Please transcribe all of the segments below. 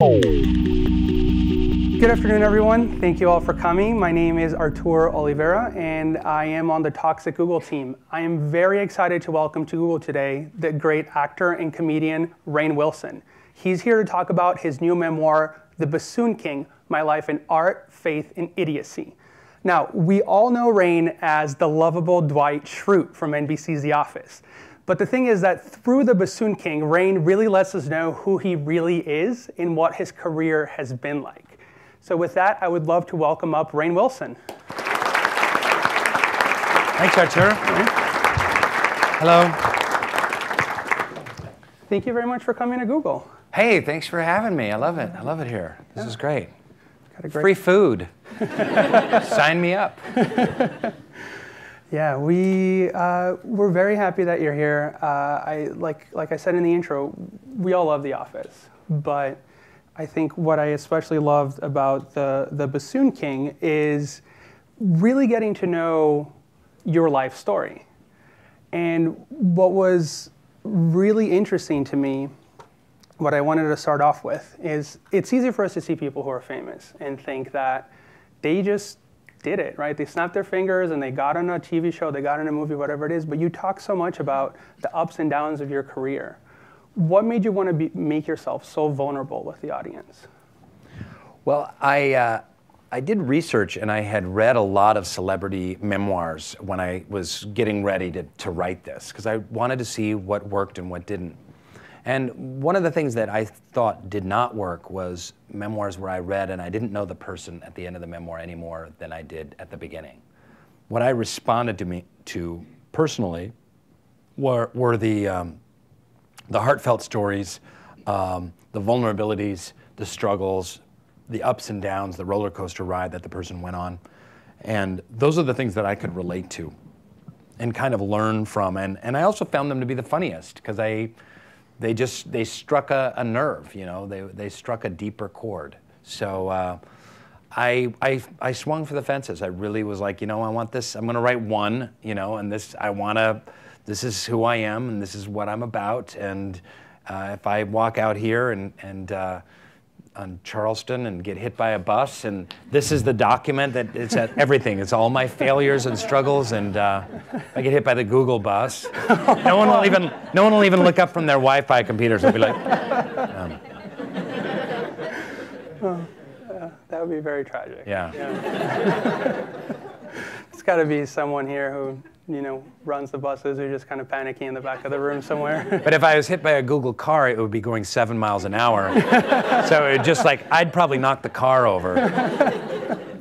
Good afternoon, everyone. Thank you all for coming. My name is Artur Oliveira, and I am on the Talks at Google team. I am very excited to welcome to Google today the great actor and comedian Rainn Wilson. He's here to talk about his new memoir, The Bassoon King, My Life in Art, Faith, and Idiocy. Now, we all know Rainn as the lovable Dwight Schrute from NBC's The Office. But the thing is that through The Bassoon King, Rainn really lets us know who he really is and what his career has been like. So with that, I would love to welcome up Rainn Wilson. Thanks, Artur. Hello. Thank you very much for coming to Google. Hey, thanks for having me. I love it. I love it here. This is great. Got a great... Free food. Sign me up. Yeah, we're very happy that you're here. Like I said in the intro, we all love The Office, but I think what I especially loved about the Bassoon King is really getting to know your life story. And what was really interesting to me, what I wanted to start off with, is it's easy for us to see people who are famous and think that they just did it, right? They snapped their fingers and they got on a TV show, they got on a movie, whatever it is, but you talk so much about the ups and downs of your career. What made you want to make yourself so vulnerable with the audience? Well, I did research and I had read a lot of celebrity memoirs when I was getting ready to write this, because I wanted to see what worked and what didn't. And one of the things that I thought did not work was memoirs where I read and I didn't know the person at the end of the memoir any more than I did at the beginning. What I responded to personally were the heartfelt stories, the vulnerabilities, the struggles, the ups and downs, the roller coaster ride that the person went on. And those are the things that I could relate to and kind of learn from. And I also found them to be the funniest, because they struck a nerve, you know, they struck a deeper chord. So I swung for the fences. I really was like, you know, I want this, I'm gonna write one, you know, and this, this is who I am and this is what I'm about. And if I walk out here and on Charleston and get hit by a bus, and this is the document that it's at everything. It's all my failures and struggles, and I get hit by the Google bus. No one will even look up from their Wi-Fi computers and be like, Well, that would be very tragic. Yeah. It's got to be someone here who, you know, runs the buses, who's just kind of panicking in the back of the room somewhere. But if I was hit by a Google car, it would be going 7 miles an hour. So it just like, I'd probably knock the car over.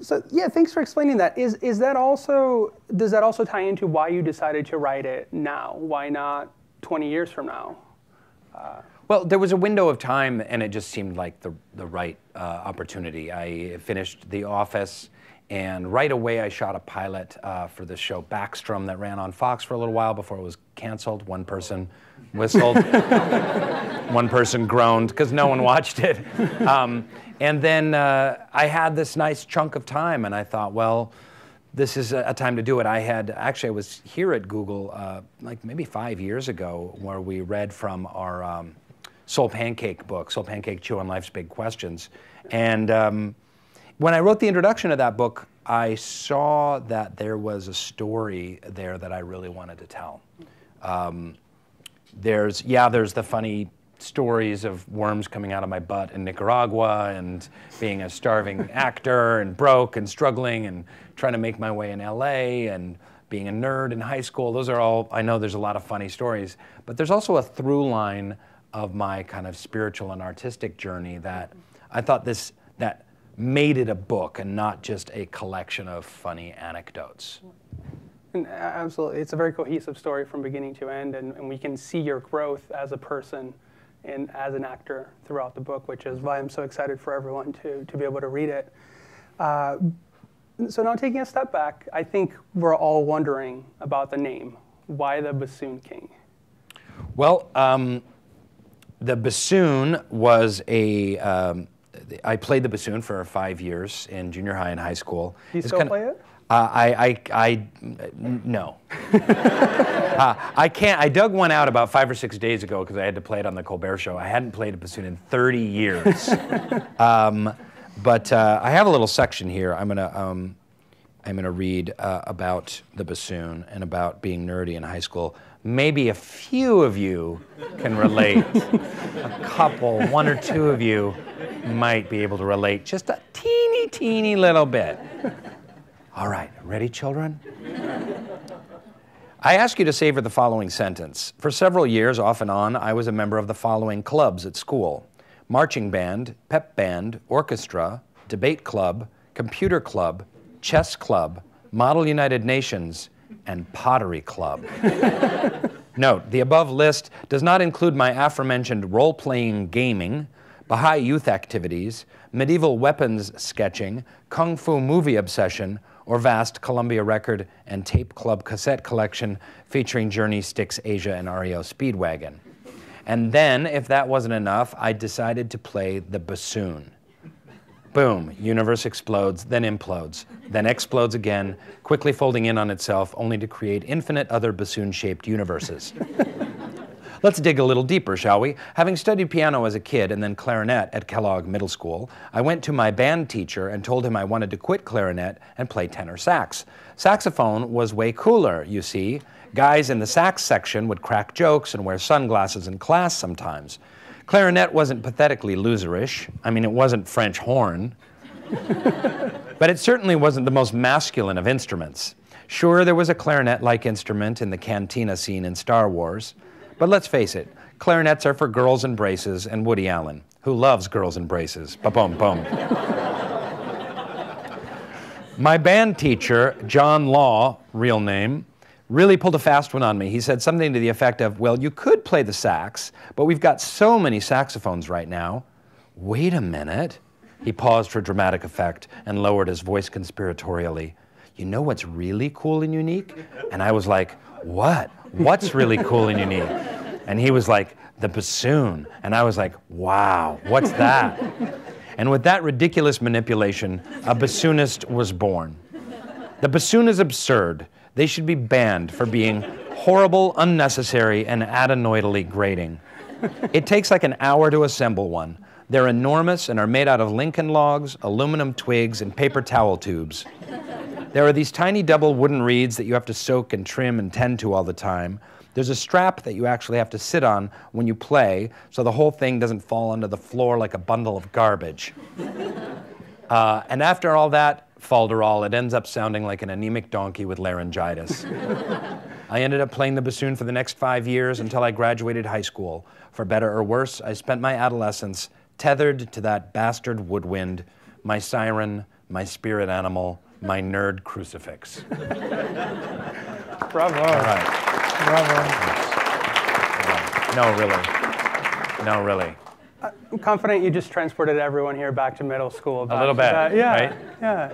So yeah, thanks for explaining that. Is that also, does that also tie into why you decided to write it now? Why not 20 years from now? Well, there was a window of time and it just seemed like the right opportunity. I finished The Office, and right away I shot a pilot for the show Backstrom that ran on Fox for a little while before it was canceled. One person whistled, one person groaned, because no one watched it. And then I had this nice chunk of time and I thought, well, this is a time to do it. I was here at Google like maybe 5 years ago, where we read from our SoulPancake book, SoulPancake, Chew on Life's Big Questions. And when I wrote the introduction to that book, I saw that there was a story there that I really wanted to tell. There's the funny stories of worms coming out of my butt in Nicaragua and being a starving actor and broke and struggling and trying to make my way in LA and being a nerd in high school. Those are all, I know there's a lot of funny stories, but there's also a through line of my kind of spiritual and artistic journey that I thought that made it a book and not just a collection of funny anecdotes. And absolutely, it's a very cohesive story from beginning to end, and we can see your growth as a person and as an actor throughout the book, which is why I'm so excited for everyone to be able to read it. So now, taking a step back, I think we're all wondering about the name. Why the Bassoon King? Well, the bassoon was a... I played the bassoon for 5 years in junior high and high school. Do you still play it? No. I can't. I dug one out about 5 or 6 days ago because I had to play it on the Colbert Show. I hadn't played a bassoon in 30 years. But I have a little section here. I'm gonna read about the bassoon and about being nerdy in high school. Maybe a few of you can relate. A couple, one or two of you might be able to relate just a teeny, teeny little bit. All right, ready, children? I ask you to savor the following sentence. For several years, off and on, I was a member of the following clubs at school: marching band, pep band, orchestra, debate club, computer club, chess club, Model United Nations, and pottery club. Note, the above list does not include my aforementioned role-playing gaming, Baha'i youth activities, medieval weapons sketching, kung fu movie obsession, or vast Columbia record and tape club cassette collection featuring Journey, Styx, Asia, and REO Speedwagon. And then, if that wasn't enough, I decided to play the bassoon. Boom, universe explodes, then implodes, then explodes again, quickly folding in on itself, only to create infinite other bassoon-shaped universes. Let's dig a little deeper, shall we? Having studied piano as a kid and then clarinet at Kellogg Middle School, I went to my band teacher and told him I wanted to quit clarinet and play tenor sax. Saxophone was way cooler, you see. Guys in the sax section would crack jokes and wear sunglasses in class sometimes. Clarinet wasn't pathetically loserish. I mean, it wasn't French horn. But it certainly wasn't the most masculine of instruments. Sure, there was a clarinet-like instrument in the cantina scene in Star Wars. But let's face it, clarinets are for girls in braces and Woody Allen, who loves girls in braces. Ba-boom, boom. My band teacher, John Law, real name, really pulled a fast one on me. He said something to the effect of, well, you could play the sax, but we've got so many saxophones right now. Wait a minute. He paused for dramatic effect and lowered his voice conspiratorially. You know what's really cool and unique? And I was like, what? What's really cool and unique? And he was like, the bassoon. And I was like, wow, what's that? And with that ridiculous manipulation, a bassoonist was born. The bassoon is absurd. They should be banned for being horrible, unnecessary, and adenoidally grating. It takes like an hour to assemble one. They're enormous and are made out of Lincoln logs, aluminum twigs, and paper towel tubes. There are these tiny double wooden reeds that you have to soak and trim and tend to all the time. There's a strap that you actually have to sit on when you play so the whole thing doesn't fall onto the floor like a bundle of garbage. And after all that falderall, it ends up sounding like an anemic donkey with laryngitis. I ended up playing the bassoon for the next 5 years until I graduated high school. For better or worse, I spent my adolescence tethered to that bastard woodwind, my siren, my spirit animal, my nerd crucifix. Bravo. All right. Bravo. No, really. No, really. I'm confident you just transported everyone here back to middle school. A little bit, yeah, right? Yeah.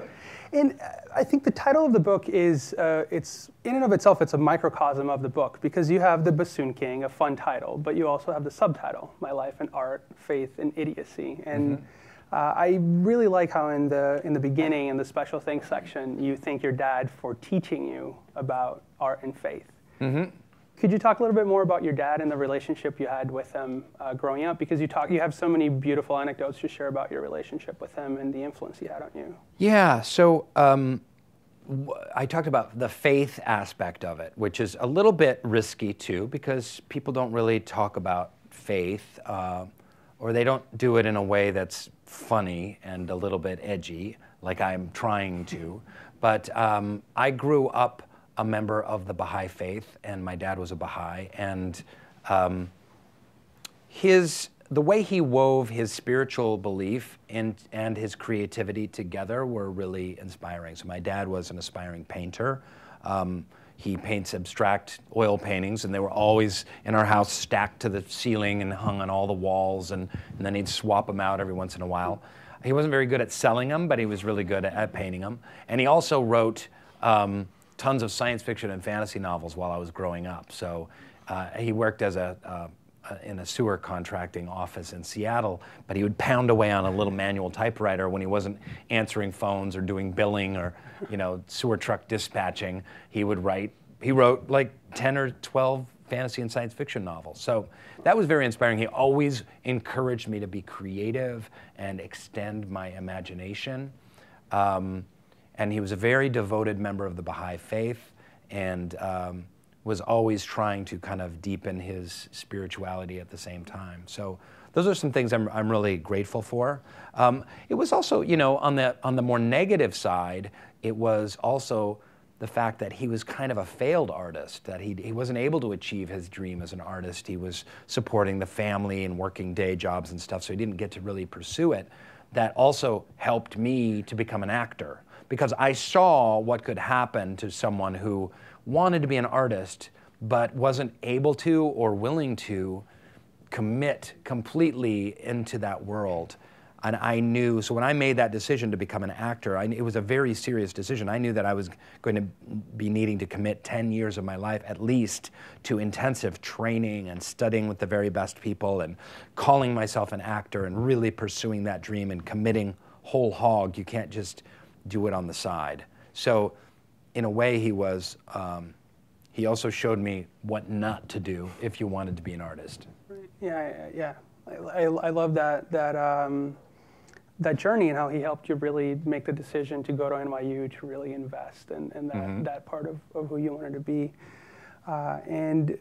And I think the title of the book is, it's in and of itself, it's a microcosm of the book, because you have The Bassoon King, a fun title, but you also have the subtitle, My Life in Art, Faith, and Idiocy. And I really like how in the beginning, in the special thanks section, you thank your dad for teaching you about art and faith. Mm-hmm. Could you talk a little bit more about your dad and the relationship you had with him growing up? Because you have so many beautiful anecdotes to share about your relationship with him and the influence he had on you. Yeah, so I talked about the faith aspect of it, which is a little bit risky too, because people don't really talk about faith, or they don't do it in a way that's funny and a little bit edgy, like I'm trying to. But I grew up a member of the Baha'i faith, and my dad was a Baha'i, and the way he wove his spiritual belief and his creativity together were really inspiring. So my dad was an aspiring painter. He paints abstract oil paintings, and they were always in our house stacked to the ceiling and hung on all the walls, and then he'd swap them out every once in a while. He wasn't very good at selling them, but he was really good at painting them. And he also wrote tons of science fiction and fantasy novels while I was growing up. So he worked as a, in a sewer contracting office in Seattle, but he would pound away on a little manual typewriter when he wasn't answering phones or doing billing or, you know, sewer truck dispatching. He would write, he wrote like 10 or 12 fantasy and science fiction novels. So that was very inspiring. He always encouraged me to be creative and extend my imagination. And he was a very devoted member of the Bahá'í faith, and was always trying to kind of deepen his spirituality at the same time. So those are some things I'm really grateful for. It was also, you know, on the more negative side, it was also the fact that he was kind of a failed artist, that he wasn't able to achieve his dream as an artist. He was supporting the family and working day jobs and stuff, so he didn't get to really pursue it. That also helped me to become an actor, because I saw what could happen to someone who wanted to be an artist, but wasn't able to or willing to commit completely into that world. And I knew, so when I made that decision to become an actor, it was a very serious decision. I knew that I was going to be needing to commit 10 years of my life, at least, to intensive training and studying with the very best people and calling myself an actor and really pursuing that dream and committing whole hog. You can't just do it on the side. So in a way, he was, he also showed me what not to do if you wanted to be an artist. Yeah, yeah. I love that journey and how he helped you really make the decision to go to NYU to really invest in that, mm-hmm. that part of who you wanted to be. And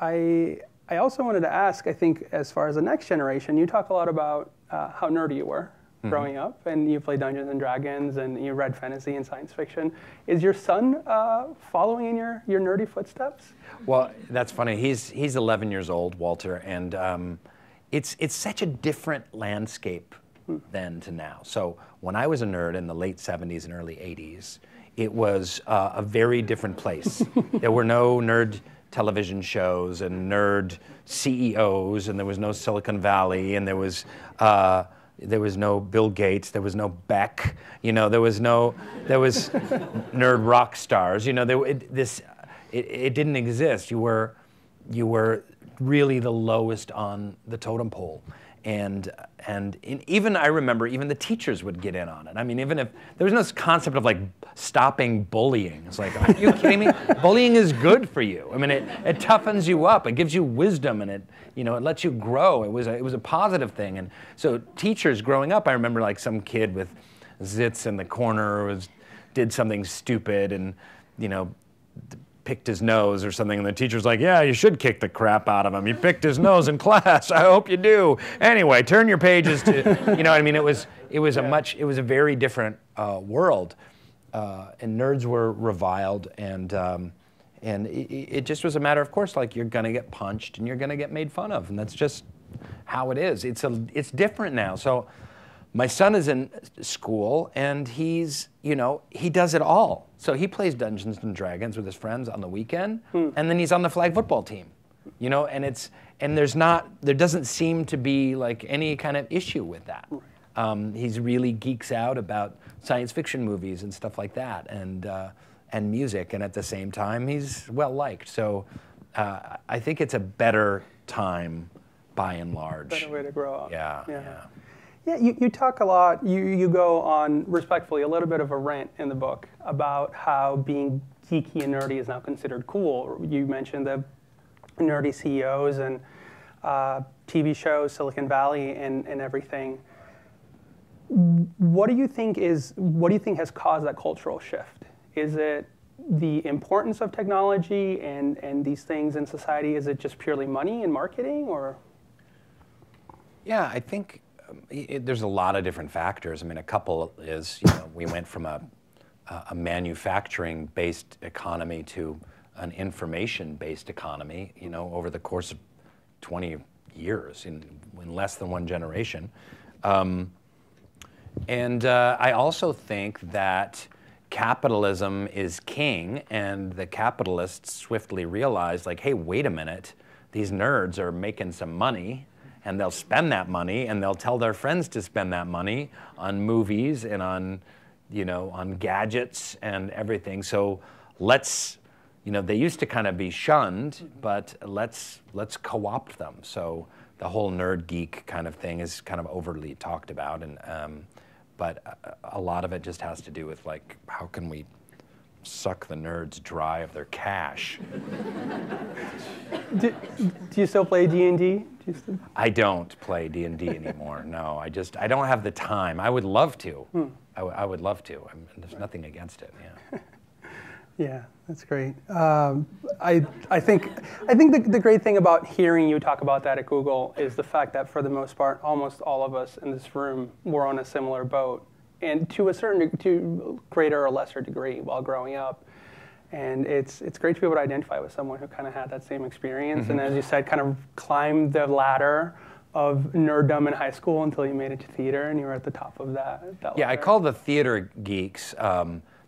I also wanted to ask, I think, as far as the next generation, you talk a lot about how nerdy you were mm-hmm. growing up, and you played Dungeons and Dragons, and you read fantasy and science fiction. Is your son following in your nerdy footsteps? Well, that's funny. He's 11 years old, Walter, and it's such a different landscape then to now. So when I was a nerd in the late 70s and early 80s, it was a very different place. There were no nerd television shows and nerd CEOs, and there was no Silicon Valley, and there was no Bill Gates, there was no Beck, you know, there was nerd rock stars, you know, it didn't exist. You were really the lowest on the totem pole. And even I remember, even the teachers would get in on it. I mean, even if there was no concept of like stopping bullying. It's like, are you kidding me? Bullying is good for you. I mean, it toughens you up. It gives you wisdom, and it lets you grow. It was a positive thing. And so teachers growing up, I remember like some kid with zits in the corner did something stupid, and you know, picked his nose or something, and the teacher's like, yeah, you should kick the crap out of him. You picked his nose in class. I hope you do. Anyway, turn your pages to, you know what I mean? It was yeah. It was a very different world. And nerds were reviled, and it just was a matter of course, like you're gonna get punched and you're gonna get made fun of, and that's just how it is. It's different now. So my son is in school, and he's, you know, he does it all. So he plays Dungeons and Dragons with his friends on the weekend, and then he's on the flag football team, you know, and there doesn't seem to be like any kind of issue with that. He's really geeks out about science fiction movies and stuff like that, and music, and at the same time, he's well liked. So I think it's a better time, by and large. Better way to grow up. Yeah. Yeah. Yeah. Yeah, you talk a lot, you go on, respectfully, a little bit of a rant in the book about how being geeky and nerdy is now considered cool. You mentioned the nerdy CEOs and TV shows, Silicon Valley and everything. What do you think has caused that cultural shift? Is it the importance of technology and these things in society? Is it just purely money and marketing, or? Yeah, I think there's a lot of different factors. I mean, a couple is, you know, we went from a manufacturing-based economy to an information-based economy, you know, over the course of 20 years, in less than one generation. I also think that capitalism is king, and the capitalists swiftly realized, like, hey, wait a minute, these nerds are making some money, and they'll spend that money, and they'll tell their friends to spend that money on movies and on, you know, on gadgets and everything. So let's you know, they used to kind of be shunned, but let's co-opt them. So the whole nerd geek kind of thing is kind of overly talked about, and but a lot of it just has to do with like, how can we suck the nerds dry of their cash? Do you still play D&D? I don't play D&D anymore. No, I don't have the time. I would love to. I would love to. I mean, there's nothing against it. Yeah. Yeah, that's great. I think the great thing about hearing you talk about that at Google is the fact that for the most part, almost all of us in this room were on a similar boat, and to a certain, to greater or lesser degree, while growing up. And it's great to be able to identify with someone who kind of had that same experience, and as you said, kind of climbed the ladder of nerddom in high school until you made it to theater, and you were at the top of that ladder. I call the theater geeks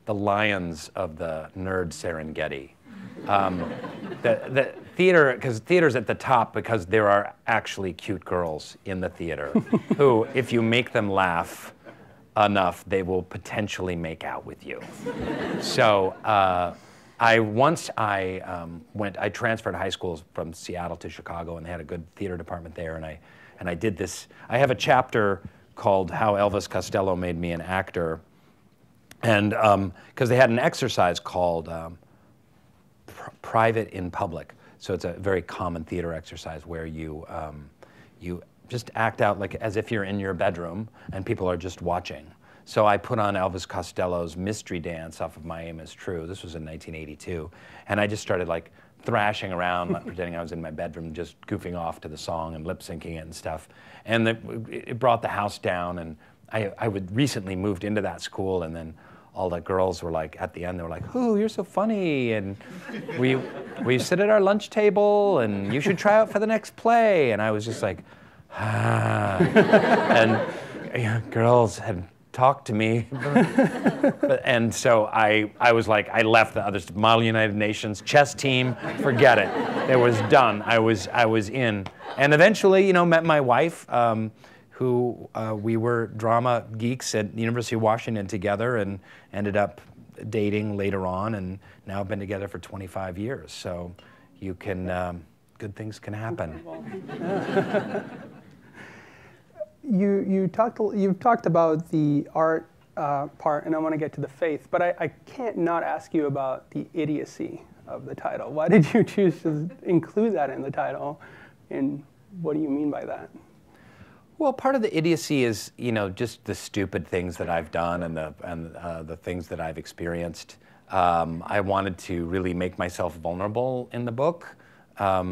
the lions of the nerd Serengeti. The theater, because theater's at the top because there are actually cute girls in the theater who, if you make them laugh enough, they will potentially make out with you. So I transferred high schools from Seattle to Chicago, and they had a good theater department there, and I did this. I have a chapter called How Elvis Costello Made Me an Actor. And because they had an exercise called Private in Public. So it's a very common theater exercise where you, you just act out like as if you're in your bedroom and people are just watching. So I put on Elvis Costello's Mystery Dance off of My Aim Is True. This was in 1982. And I just started like thrashing around, pretending I was in my bedroom, just goofing off to the song and lip syncing it and stuff. And it brought the house down, and I would recently moved into that school, and then all the girls were like, at the end, they were like, "Ooh, you're so funny, and will you sit at our lunch table, and you should try out for the next play." And I was just like, ah. And girls had talked to me. And so I was like, I left the other Model United Nations chess team, forget it. It was done. I was in. And eventually, you know, met my wife, who we were drama geeks at the University of Washington together, and ended up dating later on, and now have been together for 25 years. So you can, good things can happen. You've talked about the art part, and I want to get to the faith, but I can't not ask you about the idiocy of the title. Why did you choose to include that in the title, and what do you mean by that? Well, part of the idiocy is, you know, just the stupid things that I've done and the things that I've experienced. I wanted to really make myself vulnerable in the book. I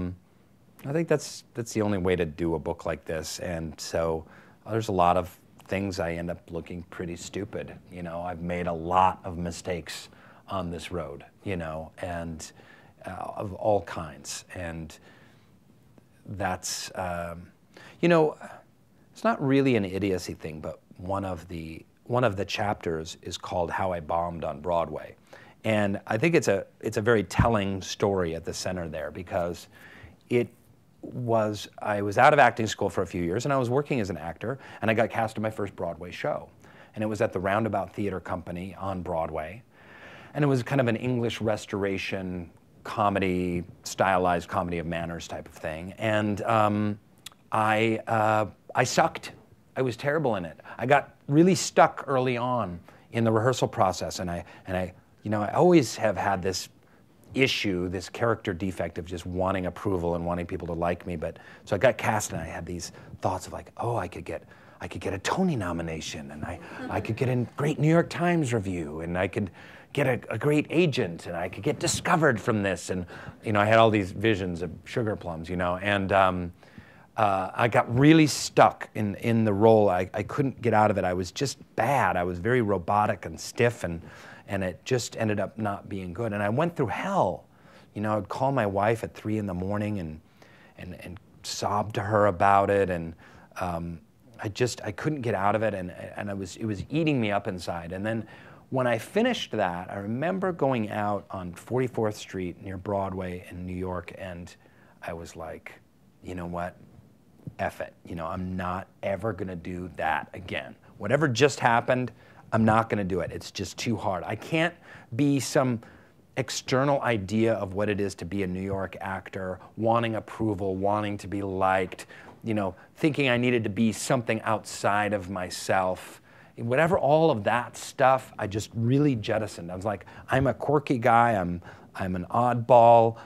think that's the only way to do a book like this. And so there's a lot of things I end up looking pretty stupid. You know, I've made a lot of mistakes on this road, you know, and of all kinds. And that's, you know, it's not really an idiocy thing, but one of the chapters is called How I Bombed on Broadway. And I think it's a very telling story at the center there, because I was out of acting school for a few years, and I was working as an actor, and I got cast in my first Broadway show. And it was at the Roundabout Theater Company on Broadway. And it was kind of an English restoration comedy, stylized comedy of manners type of thing. And I sucked. I was terrible in it. I got really stuck early on in the rehearsal process, and I always have had this issue, this character defect of just wanting approval and wanting people to like me. But so I got cast, and I had these thoughts of like, oh, I could get a Tony nomination, and I could get a great New York Times review, and I could get a great agent, and I could get discovered from this, and you know, I had all these visions of sugar plums, you know, and. I got really stuck in the role. I couldn't get out of it. I was just bad. I was very robotic and stiff, and it just ended up not being good. And I went through hell. You know, I would call my wife at 3 in the morning and sob to her about it. And I couldn't get out of it, and it was eating me up inside. And then when I finished that, I remember going out on 44th Street near Broadway in New York, and I was like, you know what? F it. You know, I'm not ever going to do that again. Whatever just happened, I'm not going to do it. It's just too hard. I can't be some external idea of what it is to be a New York actor, wanting approval, wanting to be liked, you know, thinking I needed to be something outside of myself. Whatever, all of that stuff, I just really jettisoned. I was like, I'm a quirky guy, I'm an oddball,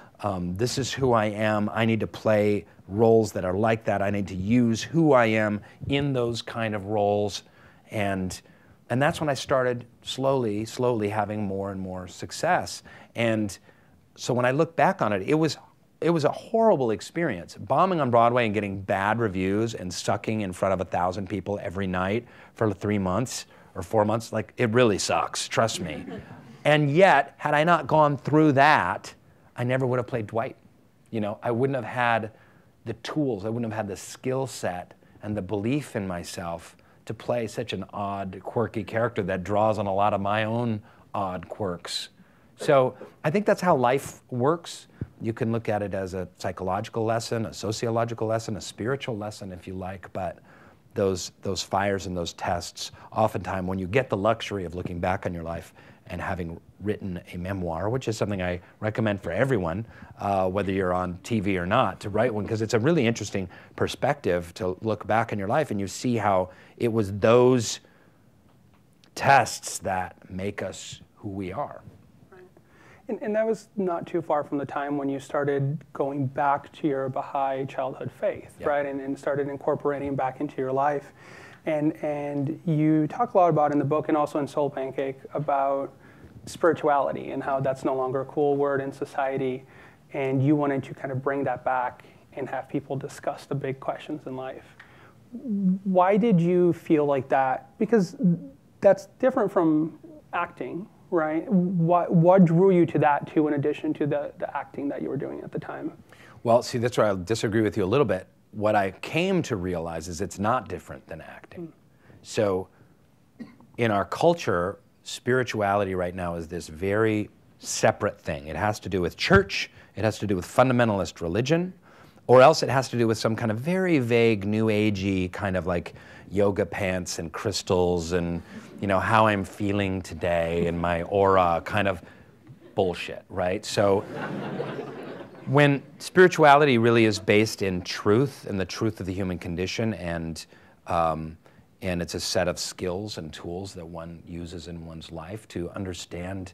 this is who I am, I need to play roles that are like that, I need to use who I am in those kind of roles. And that's when I started slowly having more and more success. And so when I look back on it, it was a horrible experience. Bombing on Broadway and getting bad reviews and sucking in front of 1,000 people every night for 3 months or 4 months, like, it really sucks, trust me. And yet, had I not gone through that, I never would have played Dwight. You know, I wouldn't have had the tools, I wouldn't have had the skill set and the belief in myself to play such an odd, quirky character that draws on a lot of my own odd quirks. So I think that's how life works. You can look at it as a psychological lesson, a sociological lesson, a spiritual lesson if you like, but those fires and those tests, oftentimes when you get the luxury of looking back on your life and having written a memoir, which is something I recommend for everyone, whether you're on TV or not, to write one, because it's a really interesting perspective to look back on your life and you see how it was those tests that make us who we are. And that was not too far from the time when you started going back to your Baha'i childhood faith, yeah, right? And started incorporating back into your life. And you talk a lot about in the book and also in SoulPancake about spirituality and how that's no longer a cool word in society. And you wanted to kind of bring that back and have people discuss the big questions in life. Why did you feel like that? Because that's different from acting, right? What drew you to that too, in addition to the acting that you were doing at the time? Well, see, that's where I'll disagree with you a little bit. What I came to realize is it's not different than acting. Mm. So in our culture, spirituality right now is this very separate thing. It has to do with church, it has to do with fundamentalist religion, or else it has to do with some kind of very vague, new agey kind of like yoga pants and crystals and, you know, how I'm feeling today and my aura kind of bullshit, right? So when spirituality really is based in truth and the truth of the human condition, and it's a set of skills and tools that one uses in one's life to understand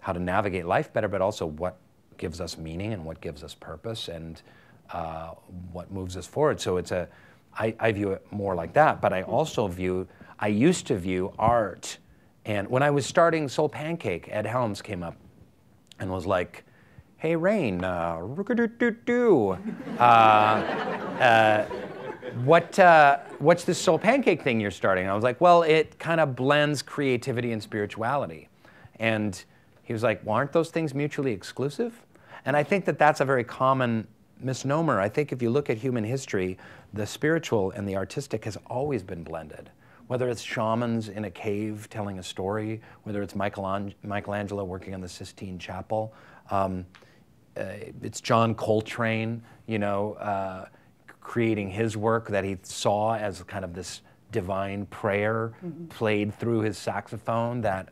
how to navigate life better, but also what gives us meaning and what gives us purpose and what moves us forward. So it's a, I view it more like that, but I also view, I used to view art, and when I was starting SoulPancake, Ed Helms came up and was like, "Hey Rainn, what's this SoulPancake thing you're starting?" And I was like, "Well, it kind of blends creativity and spirituality." And he was like, "Well, aren't those things mutually exclusive?" And I think that that's a very common misnomer. I think if you look at human history, the spiritual and the artistic has always been blended. Whether it's shamans in a cave telling a story, whether it's Michelangelo working on the Sistine Chapel, it's John Coltrane, you know, creating his work that he saw as kind of this divine prayer, mm-hmm, played through his saxophone. That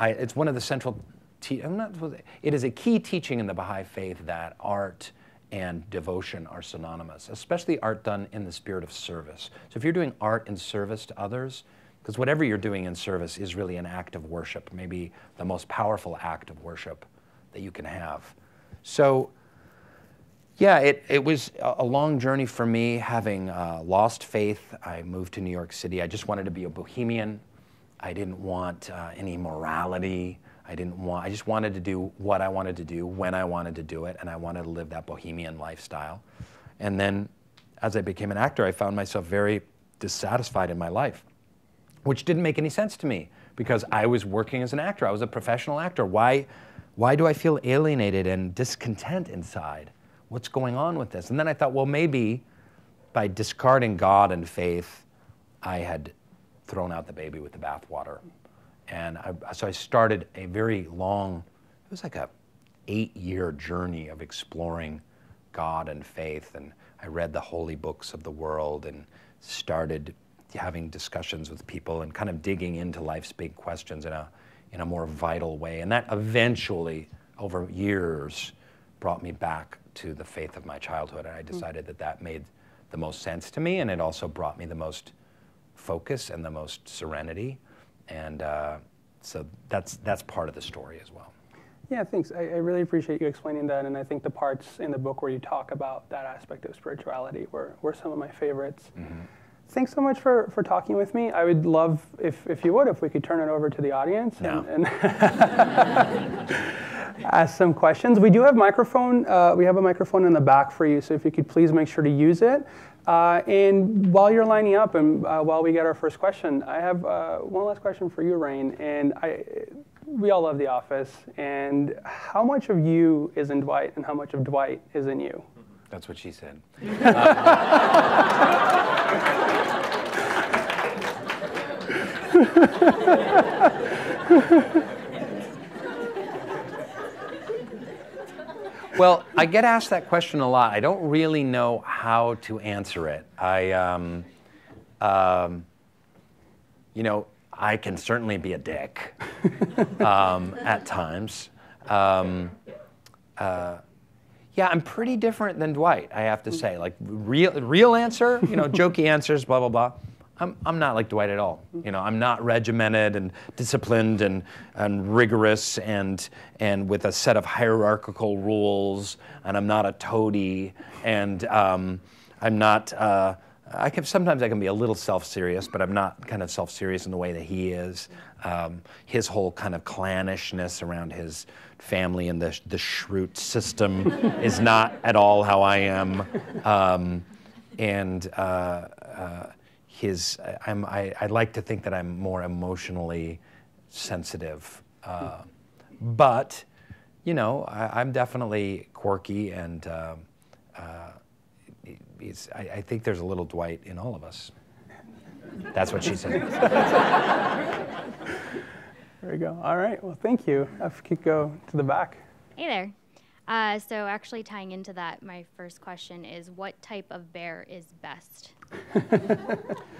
it's one of the central. It is a key teaching in the Baha'i faith that art and devotion are synonymous, especially art done in the spirit of service. So if you're doing art in service to others, because whatever you're doing in service is really an act of worship, maybe the most powerful act of worship that you can have. So yeah, it was a long journey for me, having lost faith. I moved to New York City. I just wanted to be a bohemian. I didn't want any morality. I just wanted to do what I wanted to do when I wanted to do it, and I wanted to live that bohemian lifestyle. And then as I became an actor, I found myself very dissatisfied in my life, which didn't make any sense to me because I was working as an actor. I was a professional actor. Why do I feel alienated and discontent inside? What's going on with this? And then I thought, well, maybe by discarding God and faith, I had thrown out the baby with the bathwater. And so I started a very long, it was like a 8-year journey of exploring God and faith. And I read the holy books of the world and started having discussions with people and kind of digging into life's big questions in a in a more vital way. And that eventually, over years, brought me back to the faith of my childhood. And I decided that that made the most sense to me, and it also brought me the most focus and the most serenity. And so that's part of the story as well. Yeah, thanks. I really appreciate you explaining that, and I think the parts in the book where you talk about that aspect of spirituality were some of my favorites. Mm-hmm. Thanks so much for talking with me. I would love, if you would, if we could turn it over to the audience and ask some questions. We do have microphone. We have a microphone in the back for you, so if you could please make sure to use it. And while you're lining up and while we get our first question, I have one last question for you, Rainn. And we all love The Office. And how much of you is in Dwight and how much of Dwight is in you? That's what she said. Well, I get asked that question a lot. I don't really know how to answer it. You know, I can certainly be a dick at times. Yeah, I'm pretty different than Dwight, I have to say. Like, real answer, you know, jokey answers, blah, blah, blah. I'm not like Dwight at all. You know, I'm not regimented and disciplined and rigorous and with a set of hierarchical rules, and I'm not a toady, and I'm not, sometimes I can be a little self-serious, but I'm not kind of self-serious in the way that he is. His whole kind of clannishness around his family and the Schrute system is not at all how I am. I like to think that I'm more emotionally sensitive. But, you know, I'm definitely quirky, and I think there's a little Dwight in all of us. That's what she said. There we go. All right. Well, thank you. If you could go to the back. Hey there. So actually tying into that, my first question is, what type of bear is best?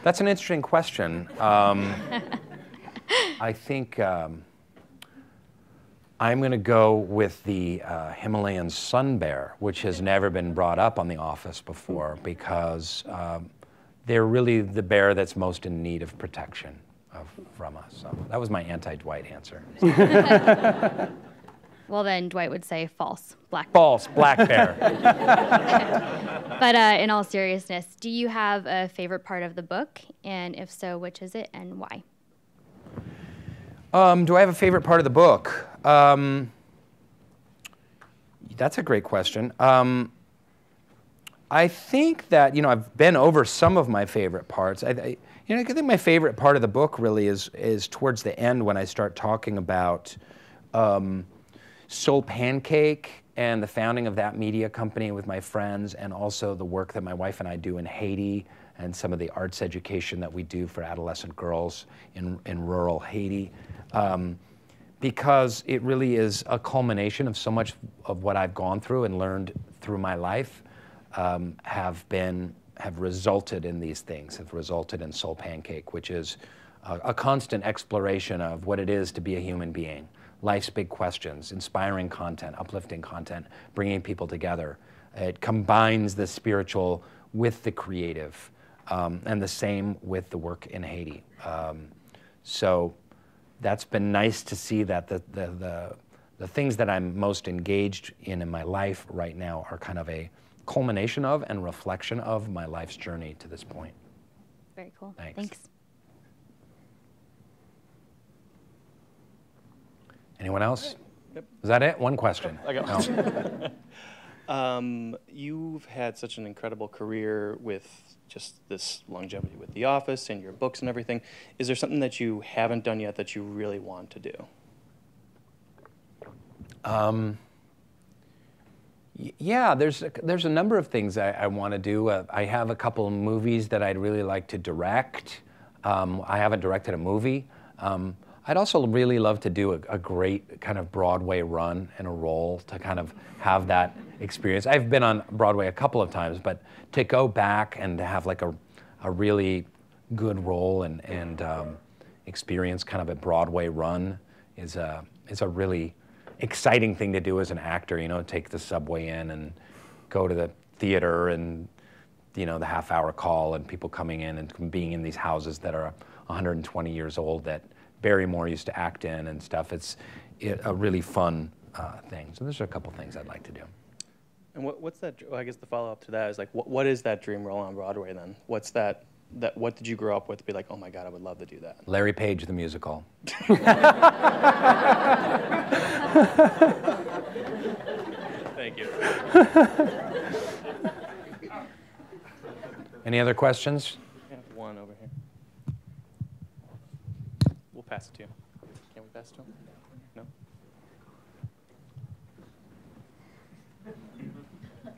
That's an interesting question. I think I'm going to go with the Himalayan sun bear, which has never been brought up on The Office before, because they're really the bear that's most in need of protection from us. So that was my anti-Dwight answer. Well, then Dwight would say false, black bear. False, black bear. But in all seriousness, do you have a favorite part of the book? And if so, which is it and why? Do I have a favorite part of the book? That's a great question. I think that, you know, I've been over some of my favorite parts. You know, I think my favorite part of the book really is towards the end when I start talking about SoulPancake and the founding of that media company with my friends, and also the work that my wife and I do in Haiti and some of the arts education that we do for adolescent girls in rural Haiti, because it really is a culmination of so much of what I've gone through and learned through my life have resulted in these things, have resulted in SoulPancake, which is a constant exploration of what it is to be a human being. Life's big questions, inspiring content, uplifting content, bringing people together. It combines the spiritual with the creative, and the same with the work in Haiti. So that's been nice to see that the things that I'm most engaged in my life right now are kind of a culmination of and reflection of my life's journey to this point. Very cool. Thanks. Anyone else? Yep. Is that it? One question. I got one. No. You've had such an incredible career with just this longevity with The Office and your books and everything. Is there something that you haven't done yet that you really want to do? Yeah, there's a number of things I want to do. I have a couple of movies that I'd really like to direct. I haven't directed a movie. I'd also really love to do a great kind of Broadway run and a role to kind of have that experience. I've been on Broadway a couple of times, but to go back and to have like a really good role and experience kind of a Broadway run is a really exciting thing to do as an actor, you know, take the subway in and go to the theater and, you know, the half-hour call and people coming in and being in these houses that are 120 years old that Barrymore used to act in and stuff. It's a really fun thing. So there's a couple things I'd like to do. And what's that, well, I guess the follow-up to that is like, what is that dream role on Broadway then? What's that? What did you grow up with to be like, oh my God, I would love to do that? Larry Page, the musical. Thank you. Any other questions? I have one over here. We'll pass it to you. Can we pass it to him? No?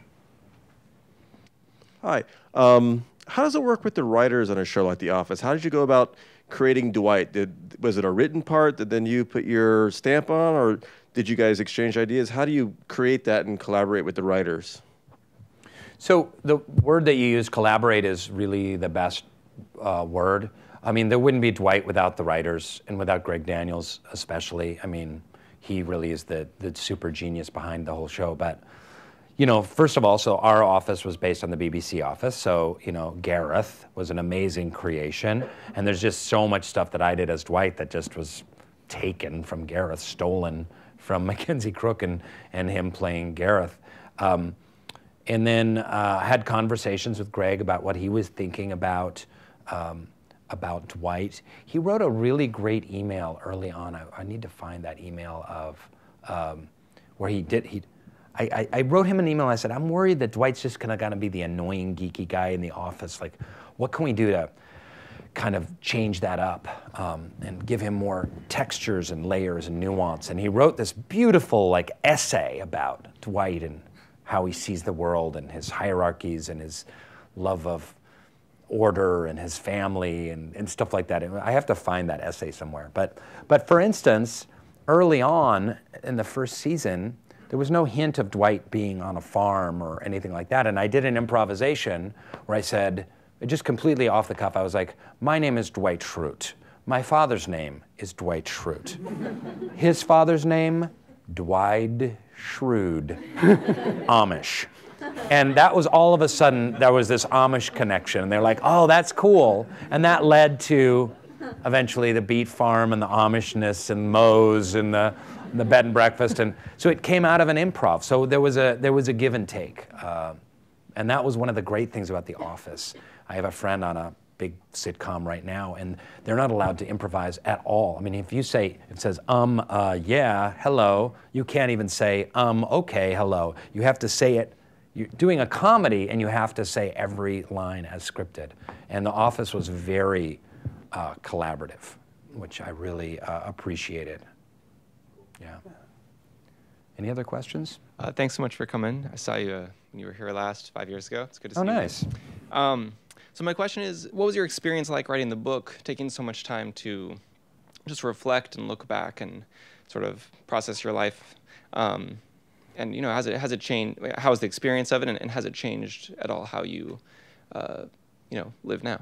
Hi. How does it work with the writers on a show like The Office? How did you go about creating Dwight? Was it a written part that then you put your stamp on, or did you guys exchange ideas? How do you create that and collaborate with the writers? So the word that you use, collaborate, is really the best word. I mean, there wouldn't be Dwight without the writers and without Greg Daniels especially. I mean, he really is the super genius behind the whole show. But you know, first of all, so our office was based on the BBC office, so, you know, Gareth was an amazing creation, and there's just so much stuff that I did as Dwight that just was taken from Gareth, stolen from Mackenzie Crook and him playing Gareth. And then I had conversations with Greg about what he was thinking about Dwight. He wrote a really great email early on. I need to find that email of where he did, I wrote him an email. I said, I'm worried that Dwight's just kind of going to be the annoying, geeky guy in the office. Like, what can we do to kind of change that up and give him more textures and layers and nuance? And he wrote this beautiful, like, essay about Dwight and how he sees the world and his hierarchies and his love of order and his family and stuff like that. And I have to find that essay somewhere. But for instance, early on in the first season, there was no hint of Dwight being on a farm or anything like that. And I did an improvisation where I said, just completely off the cuff, I was like, my name is Dwight Schrute. My father's name is Dwight Schrute. His father's name, Dwight Schrute, Amish. And that was all of a sudden, there was this Amish connection. And they're like, oh, that's cool. And that led to eventually the Beet Farm and the Amishness and Moe's and the bed and breakfast, and so it came out of an improv. So there was a give and take, and that was one of the great things about The Office. I have a friend on a big sitcom right now, and they're not allowed to improvise at all. I mean, if you say, it says, yeah, hello, you can't even say, okay, hello. You have to say it, you're doing a comedy, and you have to say every line as scripted. And The Office was very collaborative, which I really appreciated. Yeah. Any other questions? Thanks so much for coming. I saw you when you were here last 5 years ago. It's good to see you. Oh, nice. So my question is, what was your experience like writing the book, taking so much time to just reflect and look back and sort of process your life? And you know, has it changed? How was the experience of it, and has it changed at all how you you know, live now?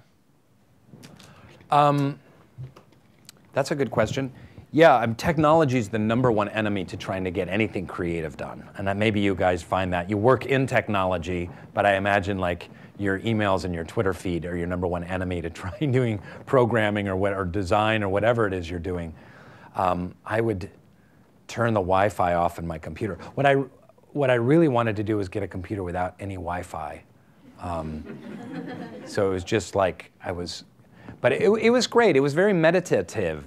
That's a good question. Yeah, technology's the #1 enemy to trying to get anything creative done. And maybe you guys find that. You work in technology, but I imagine like your emails and your Twitter feed are your #1 enemy to trying doing programming or design or whatever it is you're doing. I would turn the Wi-Fi off in my computer. What I really wanted to do was get a computer without any Wi-Fi. So it was just like I was... But it was great. It was very meditative.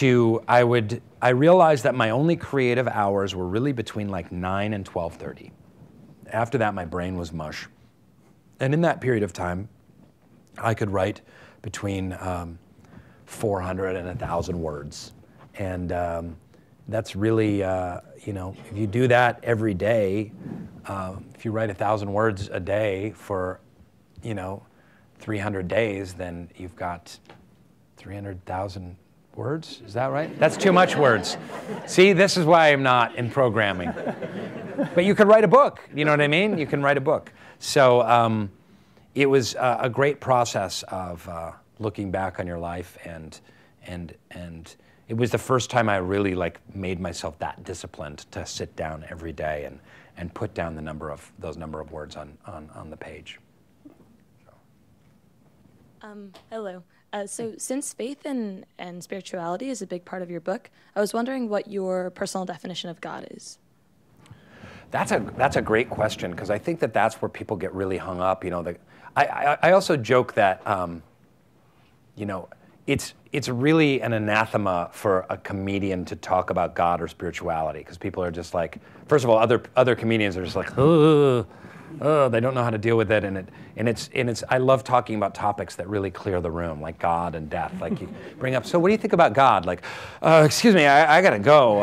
I realized that my only creative hours were really between like 9 and 12:30. After that, my brain was mush. And in that period of time, I could write between 400 and 1,000 words. And that's really, you know, if you do that every day, if you write 1,000 words a day for, you know, 300 days, then you've got 300,000 words. Is that right? That's too much words. See, this is why I'm not in programming. But you could write a book. You know what I mean? You can write a book. So it was a great process of looking back on your life and it was the first time I really like made myself that disciplined to sit down every day and put down the number of those words on the page. So. Hello. So since faith and spirituality is a big part of your book, I was wondering what your personal definition of God is. That's a great question, because I think that that's where people get really hung up. You know, I also joke that you know, it's really an anathema for a comedian to talk about God or spirituality, because people are just like, first of all, other comedians are just like, oh, they don't know how to deal with it, and it's. I love talking about topics that really clear the room, like God and death. Like you bring up, so what do you think about God? Like, excuse me, I gotta go.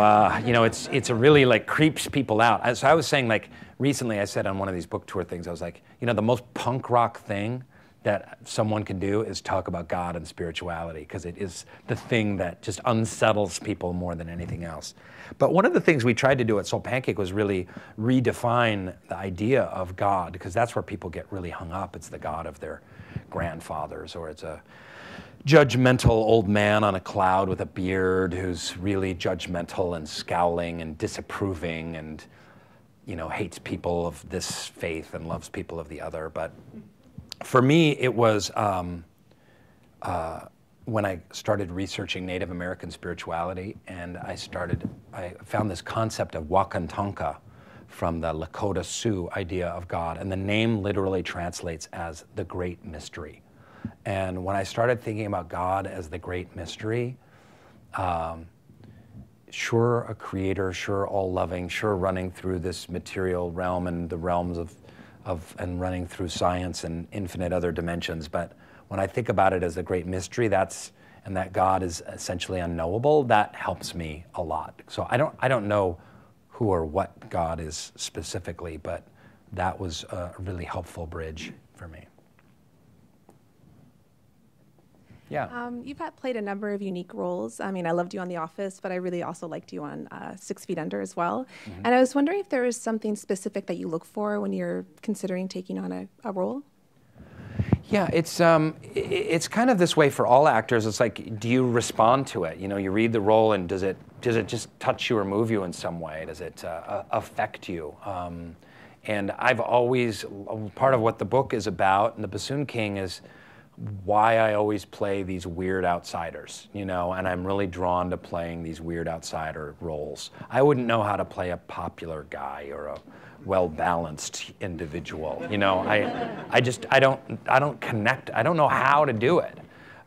You know, it's a really like creeps people out. So I was saying, like recently, I said on one of these book tour things, I was like, you know, the most punk rock thing that someone can do is talk about God and spirituality, because it is the thing that just unsettles people more than anything else. But one of the things we tried to do at SoulPancake was really redefine the idea of God, because that's where people get really hung up. It's the God of their grandfathers, or it's a judgmental old man on a cloud with a beard who's really judgmental and scowling and disapproving and, you know, hates people of this faith and loves people of the other. But for me, it was when I started researching Native American spirituality, and I found this concept of Wakan Tanka from the Lakota Sioux idea of God, and the name literally translates as the Great Mystery. And when I started thinking about God as the Great Mystery, sure, a creator, sure, all-loving, sure, running through this material realm and the realms of running through science and infinite other dimensions. But when I think about it as a great mystery, and that God is essentially unknowable, that helps me a lot. So I don't know who or what God is specifically, but that was a really helpful bridge for me. Yeah. You've played a number of unique roles. I mean, I loved you on The Office, but I really also liked you on 6 Feet Under as well. Mm-hmm. And I was wondering if there was something specific that you look for when you're considering taking on a role? Yeah, it's kind of this way for all actors. It's like, do you respond to it? You know, you read the role, and does it just touch you or move you in some way? Does it affect you? And I've always, part of what the book is about, and The Bassoon King, is why I always play these weird outsiders, you know, and I'm really drawn to playing these weird outsider roles. I wouldn't know how to play a popular guy or a well-balanced individual, you know. I just don't connect. I don't know how to do it.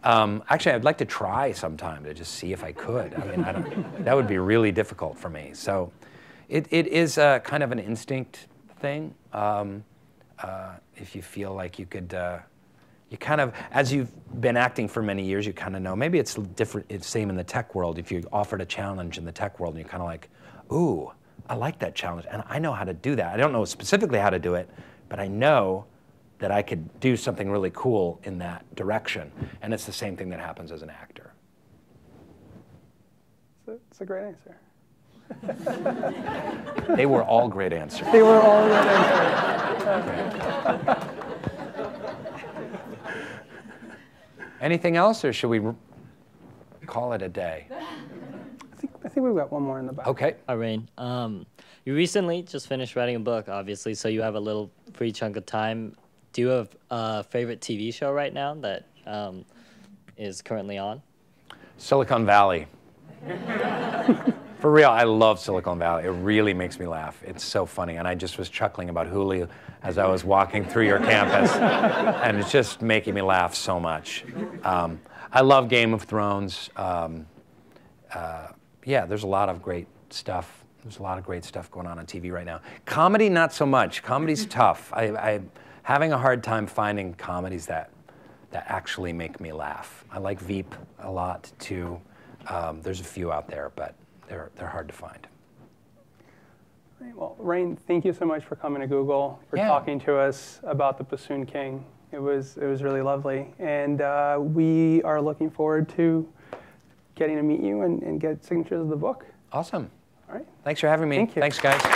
Actually, I'd like to try sometime to just see if I could. I mean, that would be really difficult for me. So it is a kind of an instinct thing. If you feel like you could, you kind of, as you've been acting for many years, you kind of know. Maybe it's different. It's same in the tech world. If you're offered a challenge in the tech world, and you're kind of like, ooh, I like that challenge, and I know how to do that. I don't know specifically how to do it, but I know that I could do something really cool in that direction. And it's the same thing that happens as an actor. It's a great answer. They were all great answers. They were all great answers. Anything else, or should we call it a day? I think we've got one more in the back. Okay. Rainn, you recently just finished writing a book, obviously, so you have a little free chunk of time. Do you have a favorite TV show right now that is currently on? Silicon Valley. For real, I love Silicon Valley. It really makes me laugh. It's so funny. And I just was chuckling about Hulu as I was walking through your campus. And it's just making me laugh so much. I love Game of Thrones. Yeah, there's a lot of great stuff. There's a lot of great stuff going on TV right now. Comedy, not so much. Comedy's tough. I'm having a hard time finding comedies that actually make me laugh. I like Veep a lot, too. There's a few out there, but they're hard to find. Right, well, Rainn, thank you so much for coming to Google, for talking to us about The Bassoon King. It was really lovely. And we are looking forward to getting to meet you and get signatures of the book. Awesome. All right. Thanks for having me. Thank you. Thanks, guys.